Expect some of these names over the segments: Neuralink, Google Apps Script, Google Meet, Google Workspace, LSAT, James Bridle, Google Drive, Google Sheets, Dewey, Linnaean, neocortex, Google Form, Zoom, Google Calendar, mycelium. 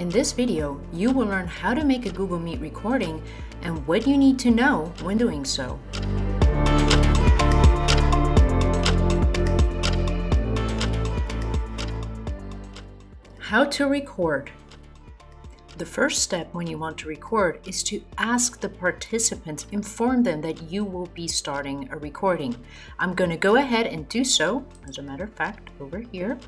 In this video, you will learn how to make a Google Meet recording and what you need to know when doing so. How to record. The first step when you want to record is to ask the participants, inform them that you will be starting a recording. I'm going to go ahead and do so, as a matter of fact, over here.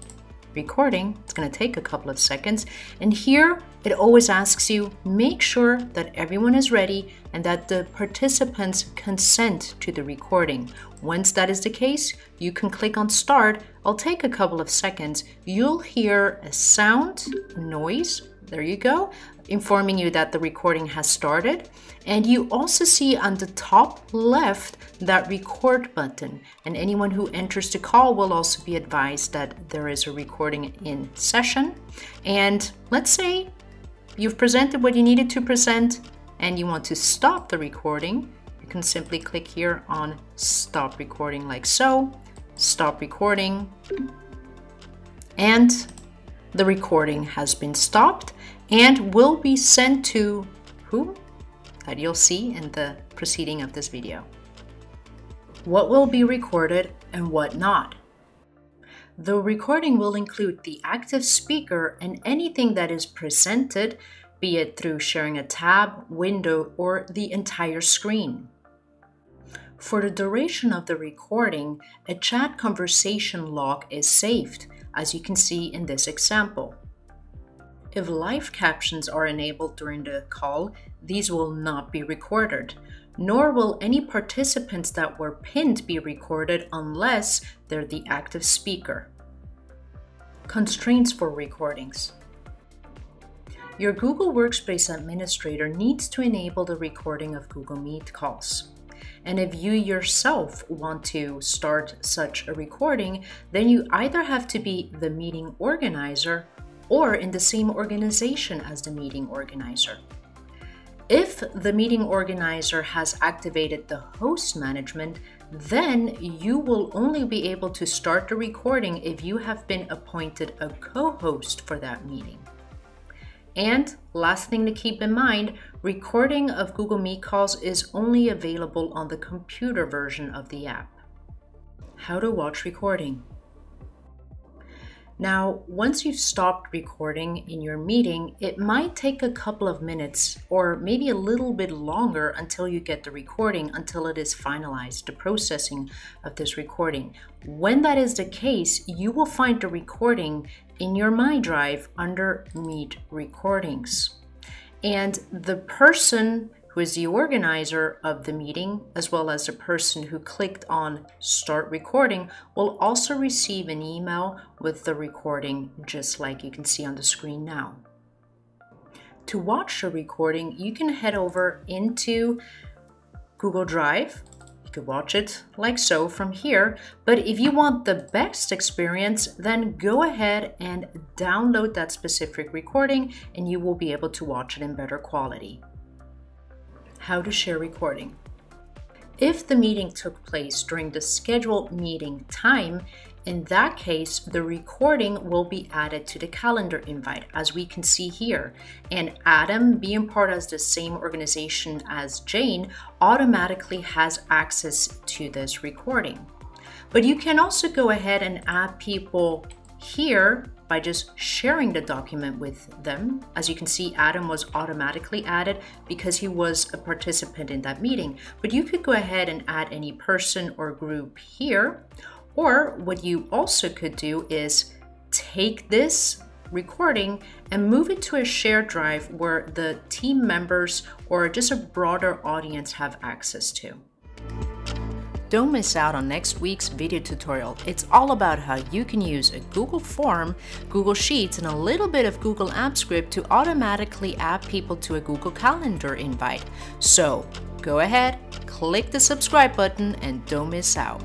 Recording, it's going to take a couple of seconds, and here it always asks you, make sure that everyone is ready and that the participants consent to the recording. Once that is the case, you can click on start. I'll take a couple of seconds. You'll hear a sound, noise, there you go, informing you that the recording has started. And you also see on the top left that record button, and anyone who enters the call will also be advised that there is a recording in session. And let's say you've presented what you needed to present and you want to stop the recording. You can simply click here on stop recording, like so, stop recording, and the recording has been stopped and will be sent to who? That you'll see in the proceeding of this video. What will be recorded and what not? The recording will include the active speaker and anything that is presented, be it through sharing a tab, window, or the entire screen. For the duration of the recording, a chat conversation log is saved, as you can see in this example. If live captions are enabled during the call, these will not be recorded, nor will any participants that were pinned be recorded unless they're the active speaker. Constraints for recordings. Your Google Workspace administrator needs to enable the recording of Google Meet calls. And if you yourself want to start such a recording, then you either have to be the meeting organizer or in the same organization as the meeting organizer. If the meeting organizer has activated the host management, then you will only be able to start the recording if you have been appointed a co-host for that meeting. And last thing to keep in mind, recording of Google Meet calls is only available on the computer version of the app. How to watch recording. Now, once you've stopped recording in your meeting, it might take a couple of minutes or maybe a little bit longer until you get the recording, until it is finalized, the processing of this recording. When that is the case, you will find the recording in your My Drive under Meet Recordings. And the person who is the organizer of the meeting, as well as the person who clicked on Start Recording, will also receive an email with the recording, just like you can see on the screen now. To watch the recording, you can head over into Google Drive. You can watch it like so from here, but if you want the best experience, then go ahead and download that specific recording and you will be able to watch it in better quality. How to share recording. If the meeting took place during the scheduled meeting time, in that case, the recording will be added to the calendar invite, as we can see here. And Adam, being part of the same organization as Jane, automatically has access to this recording. But you can also go ahead and add people here by just sharing the document with them. As you can see, Adam was automatically added because he was a participant in that meeting. But you could go ahead and add any person or group here. Or what you also could do is take this recording and move it to a shared drive where the team members or just a broader audience have access to. Don't miss out on next week's video tutorial. It's all about how you can use a Google Form, Google Sheets, and a little bit of Google Apps Script to automatically add people to a Google Calendar invite. So go ahead, click the subscribe button, and don't miss out.